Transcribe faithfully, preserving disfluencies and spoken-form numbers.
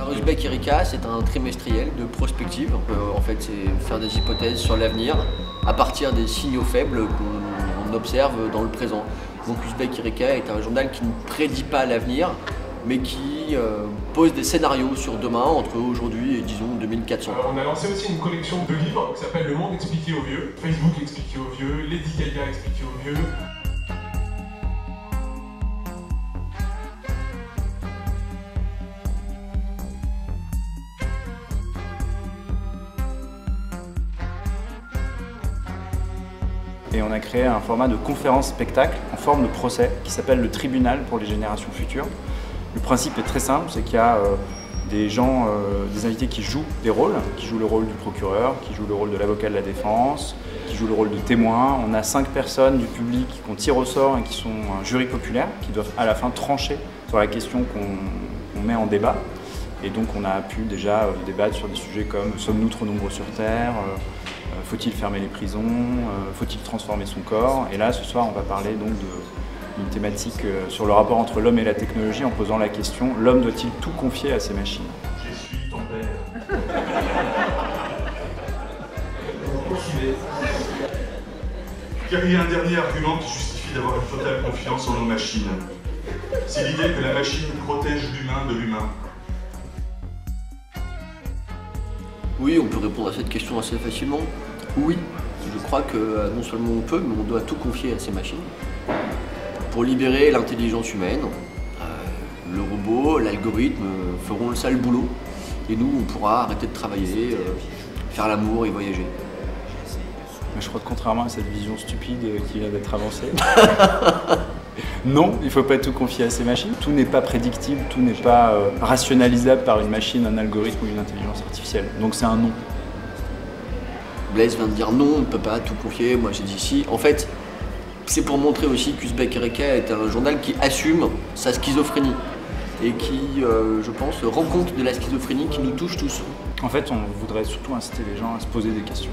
La Uzbek Erika, c'est un trimestriel de prospective. Euh, en fait, c'est faire des hypothèses sur l'avenir à partir des signaux faibles qu'on observe dans le présent. Donc Uzbek Erika est un journal qui ne prédit pas l'avenir, mais qui euh, pose des scénarios sur demain, entre aujourd'hui et disons deux mille quatre cents. Alors, on a lancé aussi une collection de livres qui s'appelle Le Monde expliqué aux vieux, Facebook expliqué aux vieux, Lady Gaga expliqué aux vieux. Et on a créé un format de conférence-spectacle en forme de procès qui s'appelle le tribunal pour les générations futures. Le principe est très simple, c'est qu'il y a euh, des gens, euh, des invités qui jouent des rôles, qui jouent le rôle du procureur, qui jouent le rôle de l'avocat de la défense, qui jouent le rôle de témoin. On a cinq personnes du public qu'on tire au sort et qui sont un jury populaire, qui doivent à la fin trancher sur la question qu'on met en débat. Et donc on a pu déjà euh, débattre sur des sujets comme « Sommes-nous trop nombreux sur Terre euh, ?» Faut-il fermer les prisons? Faut-il transformer son corps? Et là, ce soir, on va parler donc d'une thématique sur le rapport entre l'homme et la technologie en posant la question « L'homme doit-il tout confier à ses machines ?» Je suis ton père. Car il y a un dernier argument qui justifie d'avoir une totale confiance en nos machines. C'est l'idée que la machine protège l'humain de l'humain. Oui, on peut répondre à cette question assez facilement. Oui, je crois que non seulement on peut, mais on doit tout confier à ces machines pour libérer l'intelligence humaine. Euh, le robot, l'algorithme feront le sale boulot et nous, on pourra arrêter de travailler, euh, faire l'amour et voyager. Mais je crois que contrairement à cette vision stupide qui vient d'être avancée, non, il ne faut pas tout confier à ces machines. Tout n'est pas prédictible, tout n'est pas euh, rationalisable par une machine, un algorithme ou une intelligence artificielle. Donc c'est un non. Blaise vient de dire non, on ne peut pas tout confier, moi j'ai dit si. En fait, c'est pour montrer aussi qu'Uzbek Erika est un journal qui assume sa schizophrénie et qui, euh, je pense, rend compte de la schizophrénie qui nous touche tous. En fait, on voudrait surtout inciter les gens à se poser des questions.